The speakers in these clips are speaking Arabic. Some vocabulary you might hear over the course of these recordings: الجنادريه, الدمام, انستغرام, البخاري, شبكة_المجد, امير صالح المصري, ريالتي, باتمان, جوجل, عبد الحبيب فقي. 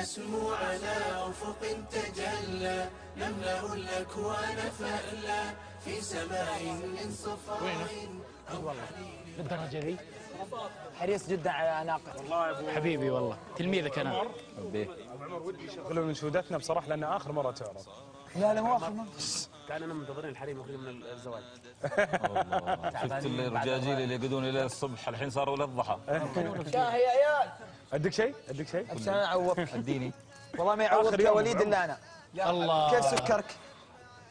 نسمو على أفق تجلى، نملأ الأكوان فألا في سماء من صفاء أو حليل. بالدرجة ذي حريص جدا على أناقتك والله يا أبو حبيبي، والله تلميذك أنا أبو عمر. ودي يشغلوا من شهودتنا بصراحة، لأن آخر مرة تعرض. لا مو آخر مرة، كاننا منتظرين الحريم يخرج من الزواج. شفت الرجاجيل اللي يقعدون الى الصبح، الحين صاروا للضحى. شاهي يا عيال، عندك شيء؟ بس انا اعوضك. اديني والله ما يعوضك يا وليد الا انا. الله، كيف سكرك؟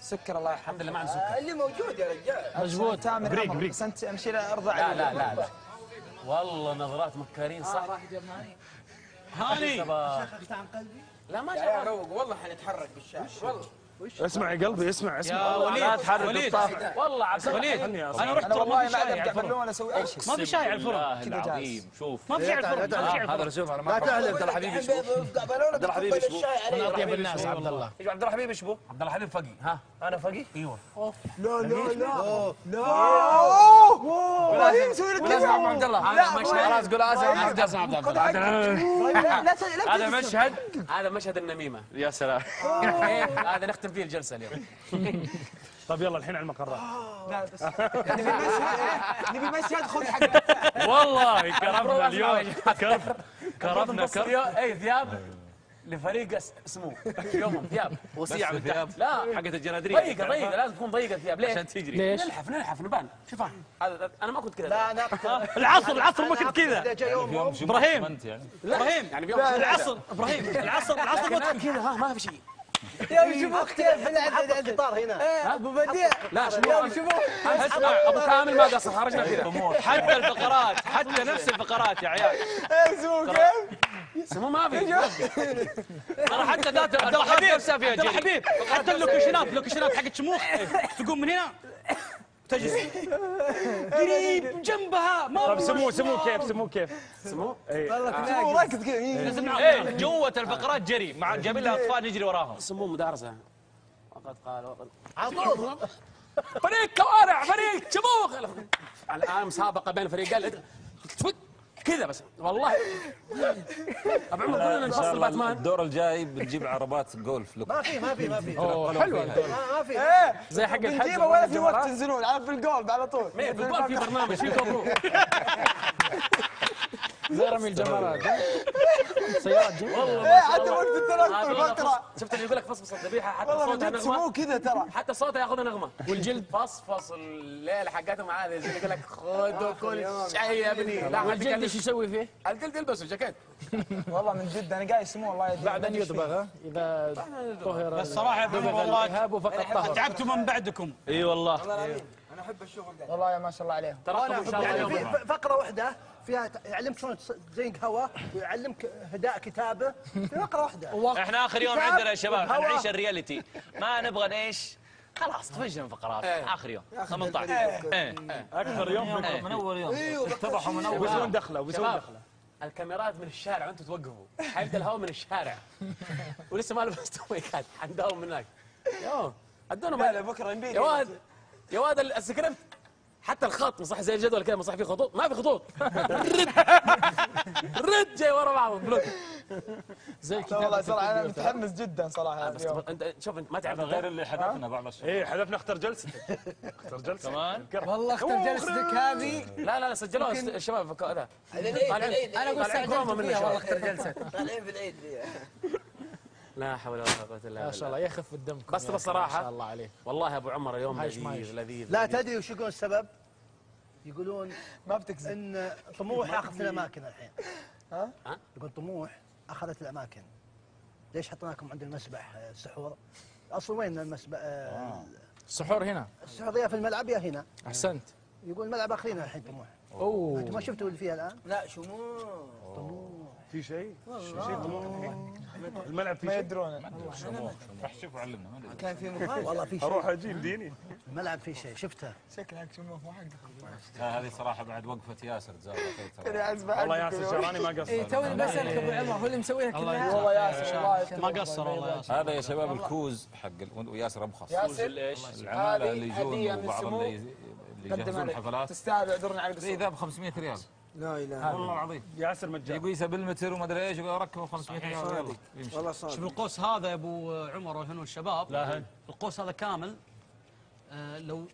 سكر الله يرحمه. الحمد لله ما عندي سكر، اللي موجود يا رجال مجبور. تامر بريك بس انت امشي لا ارضى. لا والله نظرات مكارين صح. راح جاب معي هاني شخص عن قلبي. لا ما شاء الله، والله حنتحرك بالشارع والله. اسمع يا قلبي، اسمع يا وليد. والله عبد وليد انا رحت والله ما اقدر اعمل اسوي اي شيء. ما في شاي على الفرن كذا جاهز. شوف ما في شاي على الفرن. هذا رسوم انا ما تعلم. ترى حبيبي عبد الحبيب فقي. ها انا فقي. ايوه لا لازم نسوي لك كذا. عبد الله هذا مشهد، خلاص قول اسف. هذا مشهد النميمه. يا سلام، هذا نختم فيه الجلسه اليوم. طيب يلا الحين على المقرات. لا بس نبي مشهد خذ حقك. والله كرمنا اليوم، كرمنا اي ثياب لفريق سمو يومهم. ثياب وسيعه من تحت، لا حقه الجنادريه ضيقه، لازم تكون ضيقه الثياب. ليش؟ عشان تجري. ليش؟ نلحف نبان. شوف انا ما كنت كذا. لا انا العصر ما كنت كذا ابراهيم. يعني اليوم العصر ابراهيم العصر ما كنت كذا. ها ما في شيء يوم شوفوك كيف القطار هنا ابو بديع. لا شوفوك اسمع ابو كامل ما قصر، خرجنا كذا حتى الفقرات، حتى نفس الفقرات يا عيال. شوفوك كيف ما في ترى، حتى ذات الحبيب نفسها فيها جديد. حبيب حتى اللوكيشنات حقت شموخ تقوم من هنا تجلس قريب جنبها. ما طب سمو كيف والله ركض كذا. لازم جوة الفقرات جري مع جايبين لها اطفال نجري وراهم. سمو مدارسه وقد قال على طول فريق كوارع فريق شموخ. الان مسابقه بين فريقين كذا بس. والله ابو عمر كلنا نفصل باتمان. الدور الجاي بتجيب عربات جولف. لوك ما في حلوه ما في زي حق الحج بنجيبه ولا في وقت تنزلون على في الجولف على طول. في الجولف في برنامج في كوبرو زي رمي الجمرات سيارات جميله والله. حتى وقت التنقل بقرا. شفت اللي يقول لك فصفص الذبيحه حتى صوتها نغمه. مو كذا ترى، حتى صوتها ياخذ نغمه. والجلد فصفص الليله حقتهم عادي زي اللي يقول لك خذوا كل شيء يا ابني. لا والجلد ايش يسوي فيه؟ الجلد يلبسه جاكيت. والله من جد انا قايل سمو الله يدري. بعد ان يدبغ اذا طهر. بس صراحه يا محمد والله تعبتوا من بعدكم. اي والله انا احب الشغل ده والله ما شاء الله عليهم. ترى فقره واحده فيها يعلمك شلون تزين هواء ويعلمك هداء كتابه في فقره واحده. احنا اخر يوم عندنا يا شباب نعيش الرياليتي، ما نبغى نعيش خلاص تفجر فقرات. اخر يوم 18 اكثر يوم من اول يوم اتضحوا من اول يوم دخله الكاميرات من الشارع وانتم توقفوا حيبدا الهواء من الشارع ولسه ما لبستوا مايكات. حنداوم من هناك يوم ادونا ما بكره نبيك يا واد السكريبت حتى الخط مصح زي الجدول كذا مصح. فيه خطوط ما في خطوط رد جاي ورا بعض بلوك زي كذا. والله صراحه انا متحمس جدا صراحه. بس انت شوف انت ما تعرف غير اللي حذفنا بعض الشيء. ايه حذفنا اختر جلسه كمان والله. اختر جلستك هذه. لا سجلوها الشباب هذا انا اقول سجلوها مني والله. اختر جلسه طالعين في العيد. لا حول ولا قوة إلا بالله. ما شاء الله يخف الدمك. بس بصراحة ما شاء الله عليه والله أبو عمر اليوم لذيذ. لا تدري وش يقولون السبب؟ يقولون ما بتكذب إن طموح أخذت الأماكن الحين. ها؟ يقول طموح أخذت الأماكن. ليش حطيناكم عند المسبح السحور؟ أصل وين المسبح؟ السحور هنا. السحور يا في الملعب يا هنا. أحسنت. يقول الملعب أخذينه الحين طموح. أوه أنتم ما شفتوا اللي فيها الآن؟ لا طموح في شيء طموح الملعب في ما يدرون. راح شوفوا علمنا كان في مفاجأة والله. في شيء اروح اجيب ديني الملعب في شيء شفته شكلك شموخ ما حقك. هذه صراحه بعد وقفه ياسر جزاه الله خير. والله ياسر شراني ما قصر. اي توني بسالك ابو عمر هو اللي مسويها كلها. والله ياسر ما قصر. والله ياسر هذا يا شباب الكوز حق وياسر ابو خص. ياسر العماله اللي يجون وبعضهم اللي يجهزون حفلات تستاهل. اعذرنا على القصه. اي ذاب 500 ريال لا اله الا الله والله العظيم ياسر مجاد يقيسه بالمتر وما ادري ايش ويركبه 500 ريال والله صادق. شوف القوس هذا يا ابو عمر وهنو الشباب، القوس هذا كامل لو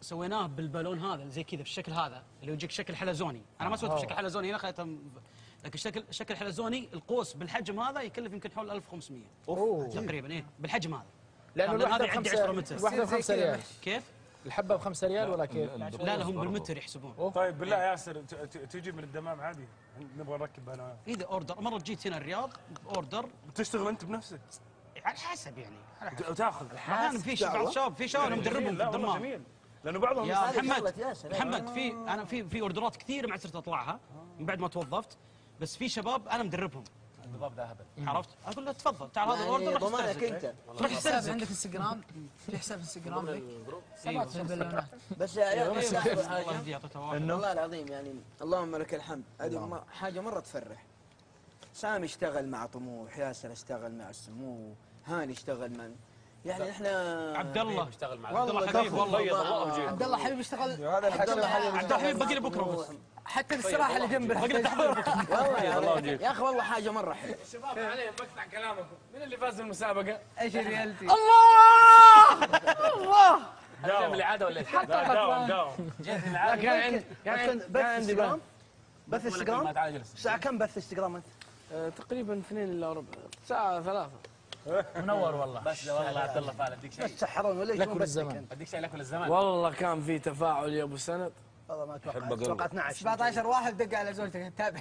سويناه بالبالون هذا زي كذا بالشكل هذا اللي يجيك شكل حلزوني، انا ما سويته بشكل حلزوني هنا خليته لكن شكل حلزوني. القوس بالحجم هذا يكلف يمكن حول 1500 تقريبا ايه بالحجم هذا، لانه هذا عندي 10 متر واحده ب 5 ريال. كيف؟ الحبه ب 5 ريال ولا كيف؟ لا هم بالمتر يحسبون. طيب بالله ياسر تجي من الدمام عادي نبغى نركب انا اذا اوردر. مره جيت هنا الرياض اوردر. تشتغل انت بنفسك؟ على حسب يعني وتاخذ احيانا. في بعض الشباب في شباب مدربهم في الدمام جميل لانه بعضهم. يا محمد في انا في اوردرات كثير ما صرت اطلعها من بعد ما توظفت، بس في شباب انا مدربهم النظام ده هبل. عرفت؟ اقول له تفضل تعال هذا الاوردر ضمانك انت. روح حساب عندك انستغرام، في حساب انستغرام لك بس يا عيال والله العظيم يعني اللهم لك الحمد. هذه حاجه مره تفرح. سامي اشتغل مع طموح، ياسر اشتغل مع السمو، هاني اشتغل مع يعني احنا عبد الله اشتغل مع عبد الله حبيب والله. عبد الله حبيب اشتغل. عبد الله حبيب باقي له بكره حتى الاستراحه اللي جنبه باقي له تحضير بكره والله يا اخي والله حاجه مره حلوه. شباب عليهم بقطع كلامكم، من اللي فاز المسابقه؟ ايش الريالتي؟ الله الله داوم العاده ولا الحق؟ داوم جيت العاده. كان عندي بث انستغرام. الساعه كم بث انستغرام انت؟ تقريبا 2 إلا ربع، ساعه 3. منور والله. بس والله عبد الله فعلا اديك شيء. بس تسحرون ولا يكون بس اديك شيء لاكل الزمان. والله كان في تفاعل يا ابو سند. والله ما توقعت 17 واحد دق على زوجتك تتابع.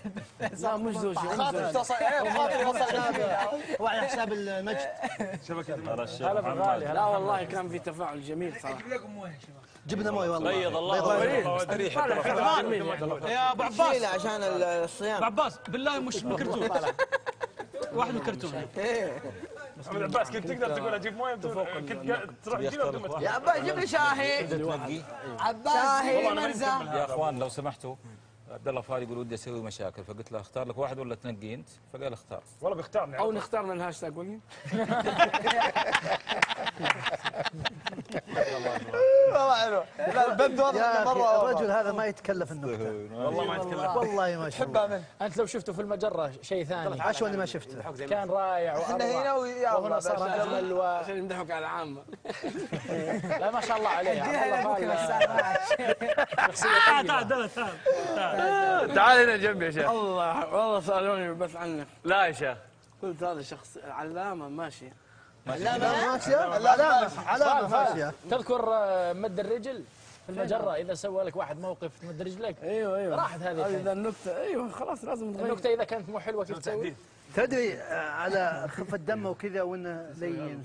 لا مش زوجتي. خاطر اتصل وعلى حساب المجد شبكة المجد. لا والله كان في تفاعل جميل صراحه. جيب لكم مويه يا شباب. جبنا مويه والله. بيض الله يا ابو عباس عشان الصيام. ابو عباس بالله مش من كرتون. واحد من كرتون. ايه محمد عباس كنت تقدر تقول اجيب مويه كنت تروح تجيبها بدون ما. يا عباس جيب لي شاهي. عباس شاهي مرزا. يا اخوان لو سمحتوا عبد الله فاري يقول ودي اسوي مشاكل، فقلت له اختار لك واحد ولا تنقي انت؟ فقال اختار. والله بيختارني او نختارنا الهاشتاج ونقي. والله حلو. لا البند واضح مره. الرجل هذا ما يتكلف النكته. والله ما يتكلف. والله ما شاء الله. انت لو شفته في المجره شيء ثاني. عشان اللي ما شفته. كان رائع. احنا هنا ويا الله صار اجمل عشان يمدحك على العامه. لا ما شاء الله عليه. تعال تعال تعال هنا جنبي يا شيخ. والله سالوني بس عنك. لا يا شيخ. قلت هذا شخص علامه ماشي. علامة ماشية؟ علامة ماشية. تذكر مد الرجل في المجرة إذا سوى لك واحد موقف تمد رجلك؟ ايوه راحت هذه النكتة. ايوه خلاص لازم تغير النكتة إذا كانت مو حلوة كيف تسوي؟ تدري على خفة دمه وكذا وانه لين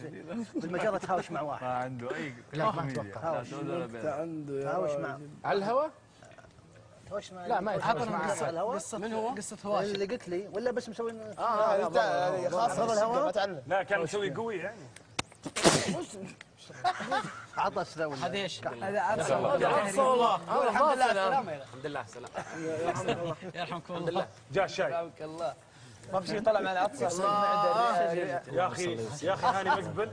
بالمجرة تهاوش مع واحد. ما عنده أي لا ما أتوقع تهاوش مع على الهواء؟ لا ما يتحضر مع الهواء. من هو؟ قصة هواش اللي قلت لي ولا بس مسوي خاصة الهواء. لا كان مسوي قوي يعني. عطس ذا ولا هذا ايش؟ هذا عطس والله. الحمد لله سلامة. الحمد لله سلامة. يرحمكم الله. جاء الشاي. يرحمك الله. ما في شيء طلع مع العطس. يا اخي يا اخي هاني مقبل.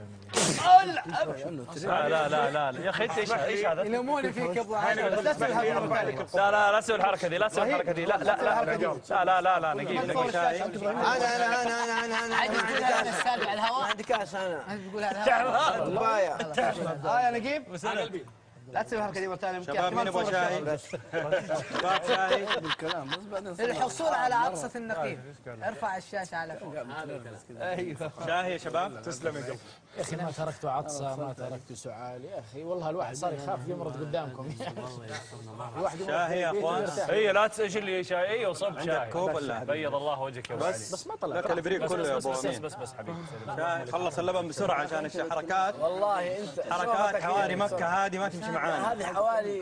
لا يا اخي انت ايش هذا؟ يلموني فيك ابو عامر. لا تسوي الحركه دي، لا تسوي الحركه دي. لا نجيب لك شاي. انا عندي السالفه على الهواء. عندي كاس انا. تقول على الهواء. هاي انا اجيب. قلبي. لا تسوي الحركه دي مره ثانيه. شباب مين يبغى شاي؟ ابغى شاي بالكلام بس بعدين للحصول على عطسه النقيب ارفع الشاشه على فوق. ايوه شاي يا شباب. تسلم يا قلبي. يا اخي ما تركت عطسه ما تركت سعال يا اخي والله. الواحد صار يخاف يمرض قدامكم. الواحد شاي يا اخوان. اي لا ايش اللي شاي؟ ايوه صب شاي كوب ولا بيض الله وجهك يا ابو علي. بس ما طلع ذاك البريق كله يا ابو امين. بس حبيبي خلص اللبن بسرعه عشان الحركات. والله انت حركات حواري مكه هذه ما تمشي معانا. هذه حوالي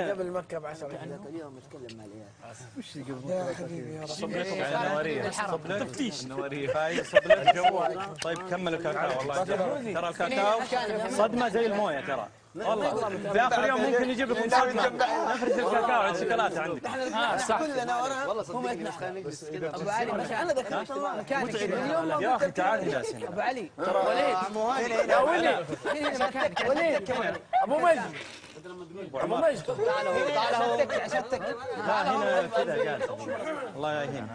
قبل مكه ب10 دقائق اليوم اتكلم مع العيال. وش اللي قبل يا حبيبي يا صب لكم على نواريه. صب لكم تفتيش نواريه. فايز صب لك جوالك. طيب كمل الكاكاو. والله ترى الكاكاو صدمه زي المويه ترى والله. في اخر يوم ممكن يجيب لكم صدمه. نفرز الكاكاو على الشوكولاته عندك. صح كلنا وراها والله صدقني. ابو علي انا ذكرت مكانك اليوم. يا اخي تعال جالس هنا ابو علي. وليد يا وليد وليد ابو مجد عمو مجد تعال هو تعال هو شتك هنا كذا قال الله يهينك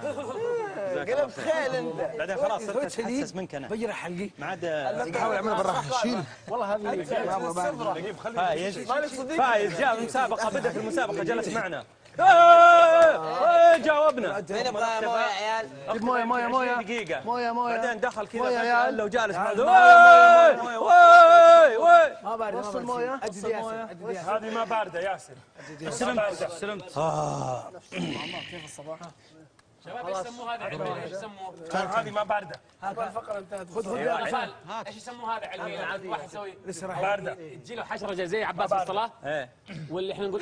قلب خيل انت بعدين خلاص صرت اتحسس منك انا بجرح حلقي ما عاد احاول اعمل بالراحه شيل والله هذه فايز فايز جاء المسابقه بدا في المسابقه جلس معنا جاوبنا نبغى مويه يا عيال جيب مويه مويه مويه دقيقه مويه مويه بعدين دخل كذا قال لو جالس ما بارد وصل المويه اجد ياسر هذه ما بارده ياسر سلمت كيف الصباح شباب ايش يسموه هذا علميا ايش يسموه؟ هذه ما بارده هذا الفقره انتهت خذ عفان ايش يسموه هذا علميا؟ واحد يسوي بارده تجي له حشره جاي زي عباس بالصلاه ايه واللي احنا نقول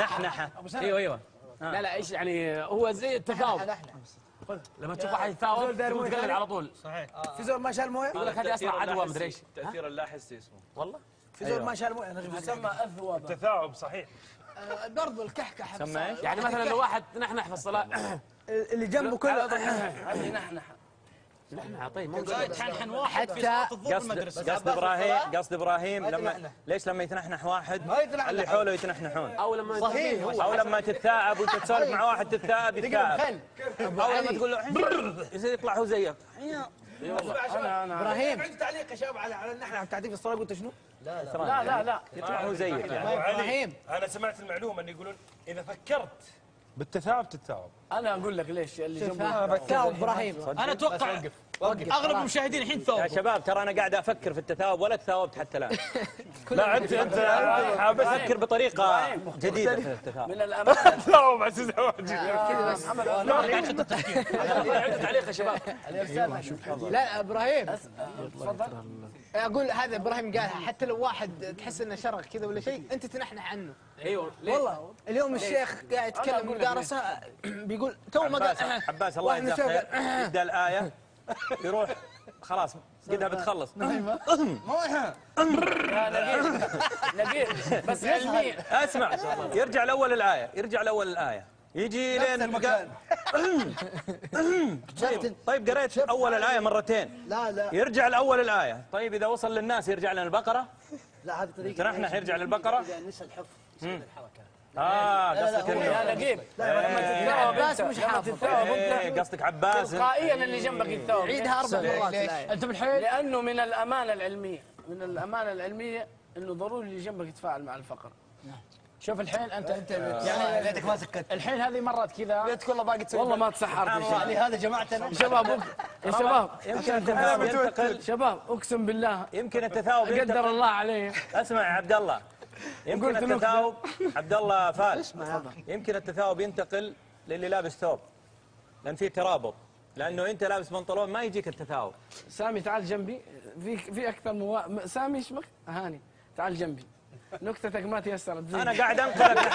نحنحه ايوه لا ايش يعني هو زي التثاؤب لما تشوف واحد يتثاوب تقلل على طول صحيح في زول ما شال مويه يقول لك هذه اسرع عدوى مدري ايش تاثير اللاحسي اسمه والله في زول ما شال مويه يسمى اثواب التثاؤب صحيح برضه الكحكحه يعني مثلا لو واحد نحنح في الصلاه اللي جنبه كله نحنحه نحنحه طيب حتى قصد ابراهيم لما ليش لما يتنحنح واحد اللي حوله يتنحنحون او لما صحيح او لما تتثاءب وتتسولف مع واحد تتثاءب او لما تقول له يصير يطلع هو زيك ابراهيم عندي تعليق يا شباب على النحنحه بتاعتك في الصلاه قلت شنو؟ لا يطلع هو زيك ابراهيم انا سمعت المعلومه انه يقولون اذا فكرت بالتثاؤب تتثاؤب انا اقول لك ليش اللي جنبك تثاؤب ابراهيم انا اتوقع اغلب المشاهدين الحين تثاؤب يا شباب ترى انا قاعد افكر في التثاؤب ولا تثاؤبت حتى الان لا انت حاب افكر بطريقه جديده في التثاؤب من الامانه تثاؤب عزيز حواجب كذا بس لا قاعد خطه تفكير عندي تعليق يا شباب لا ابراهيم تفضل اقول هذا ابراهيم قالها حتى لو واحد تحس انه شرق كذا ولا شيء انت تنحنح عنه ايوه والله اليوم الشيخ قاعد يتكلم مدارسه بيقول تو ما قال عباس الله يجزاه خير يبدا الايه يروح خلاص قدها بتخلص مويه لقيت بس علميا اسمع يرجع لاول الايه يجي لين المكان طيب قريت اول الايه مرتين لا يرجع لاول الايه طيب اذا وصل للناس يرجع للبقره لا هذه طريقه نحن يرجع للبقره نسى الحفظ الحركه قصدك لا نجيب لما عباس مش حافظ قصدك عباس تلقائيا اللي جنبك يتثاوب عيدها 4 مرات انت بالحيل لانه من الامانه العلميه انه ضروري اللي جنبك يتفاعل مع الفقره شوف الحين انت يعني ليتك ما سكت الحين هذه مرات كذا ليتك والله باقي تسوي والله ما تسحرت لهذا جماعتنا شباب يمكن التثاؤب ينتقل شباب اقسم بالله يمكن التثاؤب قدر الله عليه اسمع يا عبد الله يمكن التثاؤب عبد الله فارس يمكن التثاؤب ينتقل للي لابس ثوب لان في ترابط لانه انت لابس بنطلون ما يجيك التثاؤب سامي تعال جنبي في اكثر سامي اسمك هاني تعال جنبي نكتتك ما تيسرت زي انا قاعد انقلك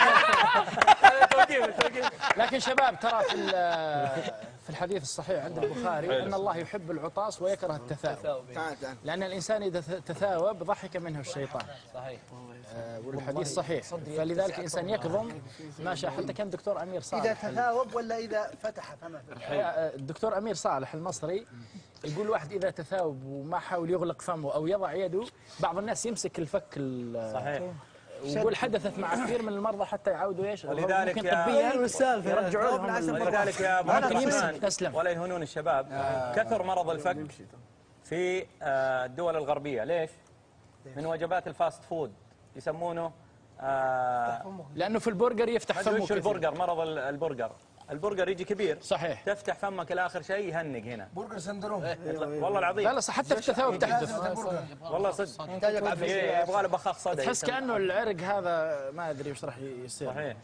لكن شباب ترى في الحديث الصحيح عند البخاري ان الله يحب العطاس ويكره التثاؤب لان الانسان اذا تثاوب ضحك منه الشيطان صحيح والحديث صحيح فلذلك الانسان يكظم ما شاء حتى كان دكتور امير صالح اذا تثاوب ولا اذا فتح الدكتور امير صالح المصري يقول واحد اذا تثاوب وما حاول يغلق فمه او يضع يده بعض الناس يمسك الفك صحيح ويقول حدثت مع كثير من المرضى حتى يعاودوا ايش ولذلك يا ابو عثمان ولا يهونون الشباب كثر مرض الفك في الدول الغربيه ليش؟ من وجبات الفاست فود يسمونه لانه في البرجر يفتح فمه كثير البرجر مرض البرجر يجي كبير صحيح تفتح فمك لاخر شيء يهنق هنا برجر سندروم والله العظيم لا صح حتى في التثاؤب تحدث والله صدق يبغى له بخاخ صدى تحس كانه العرق هذا ما ادري وش راح يصير صحيح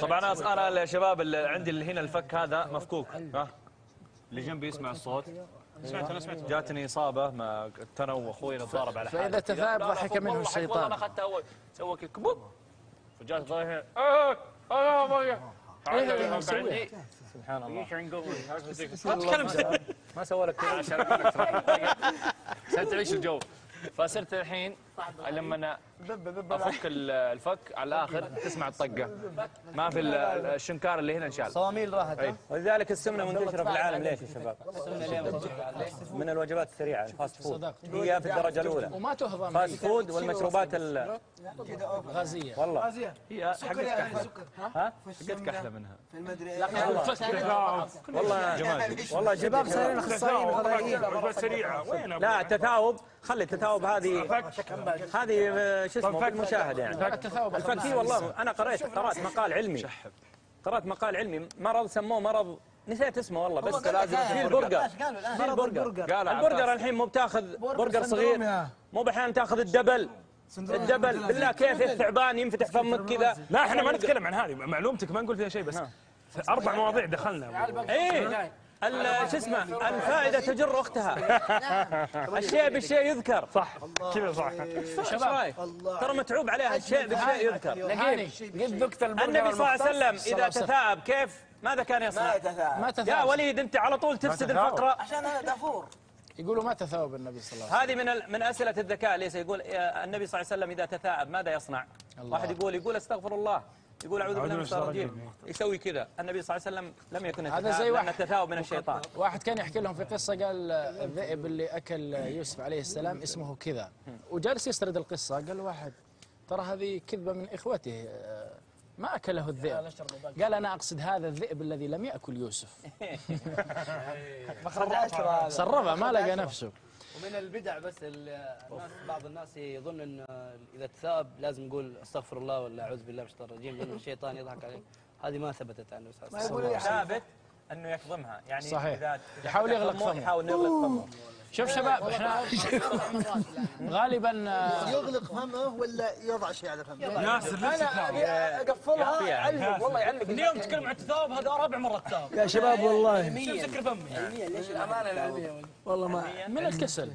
طبعا انا يا شباب عندي هنا الفك هذا مفكوك اللي جنبي يسمع الصوت سمعت جاتني اصابه ما انا واخوي نتضارب على حاجه فاذا تثاءب ضحك منه الشيطان والله اخذتها اول سوى كذا كبوب فجات ضايع سبحان الله ما سوى لك تعيش الجو فصرت الحين لما انا افك الفك على الاخر تسمع الطقه، ما في الشنكار اللي هنا انشال، صواميل راحت. ولذلك السمنه منتشره في العالم. ليش يا شباب؟ من الوجبات السريعه الفاست فود، هي في الدرجه الاولى وما تهضم. فاست فود والمشروبات الغازيه والله هي حقتك احلى. ها حقتك احلى منها في المدري. والله جمال، والله شباب صايرين اخصائيين غذائيين. وجبات سريعه وين؟ لا تثاوب، خلي التثاوب هذه شو اسمه في المشاهده يعني. الفكي والله انا قرات مقال علمي، مرض سموه مرض نسيت اسمه والله، بس لازم البرجر. البرجر الحين مو بتاخذ برجر صغير، مو بأحيان تاخذ الدبل بالله كيف الثعبان ينفتح فمك كذا. لا احنا ما نتكلم عن هذه معلومتك، ما نقول فيها شيء، بس في 4 مواضيع دخلنا. ايه شو اسمه الفائده تجر اختها. الشيء بالشيء يذكر، صح كذا؟ صح. ايش رايك؟ ترى متعوب عليها، الشيء بالشيء يذكر. النبي صلى الله عليه وسلم اذا تثاءب كيف ماذا كان يصنع؟ ما تثاءب. يا وليد انت على طول تفسد الفقره عشان انا دافور. يقولوا ما تثاءب النبي صلى الله عليه وسلم. هذه من اسئله الذكاء. ليس يقول النبي صلى الله عليه وسلم اذا تثاءب ماذا يصنع؟ واحد يقول استغفر الله، يقول اعوذ بالله من الشيطان الرجيم، يسوي كذا. النبي صلى الله عليه وسلم لم يكن التثاؤب من الشيطان. واحد كان يحكي لهم في قصه، قال الذئب اللي اكل يوسف عليه السلام اسمه كذا، وجالس يسرد القصه. قال واحد ترى هذه كذبه من اخوته، ما اكله الذئب. قال انا اقصد هذا الذئب الذي لم ياكل يوسف. سربها ما لقى نفسه. ومن البدع بس بعض الناس يظن ان اذا تثاب لازم نقول استغفر الله ولا اعوذ بالله من الشيطان الرجيم لان الشيطان يضحك عليك. هذه ما ثبتت عن النبي صلى الله عليه وسلم. ثابت انه يكظمها يعني. صحيح. اذا يحاول يغلق فمه، شوف شباب احنا غالبا يغلق فمه ولا يضع شيء على فمه. ناصر انا اقفلها علق، والله يعلق. اليوم تكلم عن التثاؤب، هذا رابع مره تثاؤب يا شباب والله. مسكر فمي يعني. ليش الامانه العلميه والله ما من الكسل.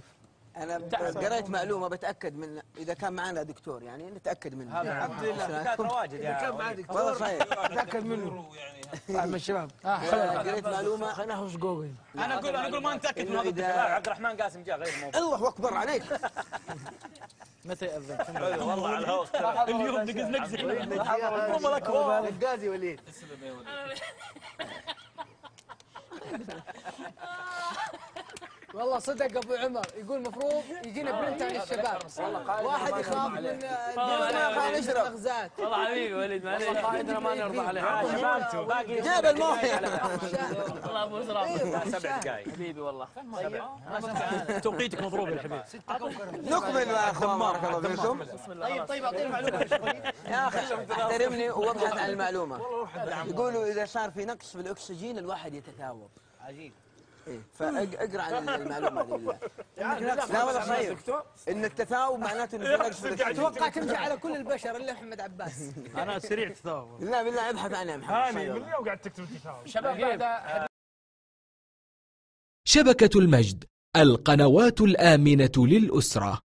انا قريت معلومه بتاكد من اذا كان معنا دكتور يعني نتاكد منه. الحمد لله كان رواجد يعني. كان معنا دكتور نتاكد منه يعني. من الشباب قريت معلومه. خلينا ناخذ جوجل. انا اقول ما نتاكد من هذا الدكتور. عبد الرحمن قاسم جاء غير الموضوع. الله اكبر عليك. متى يأذن؟ والله على الهواء اليوم نقزنقزك. والله لك هواء القازي وليد. اسلم يا وليد. والله صدق ابو عمر يقول مفروض يجينا برنت عن الشباب. واحد يخاف من المغزات. والله حبيبي وليد معليش، قاعدنا ما نرضى عليها. جاب المويه. والله ابو زراعه 7 دقائق حبيبي والله. توقيتك مضروب يا حبيبي. نكمل يا اخوان بارك الله فيكم. طيب اعطيني معلومه يا اخي، احترمني وابحث عن المعلومه. يقولوا اذا صار في نقص في الاكسجين الواحد يتثاوب. عجيب. إيه فاقرا عن المعلومه دي بالله. لا والله خير ان التثاؤب معناته انه في نقص. اتوقع تمشي على كل البشر الا محمد عباس. انا سريع تثاؤب. لا بالله ابحث عنها يا محمد. هاني من اليوم قاعد تكتب التثاؤب. شباب بعد شبكة المجد، القنوات الآمنة للأسرة.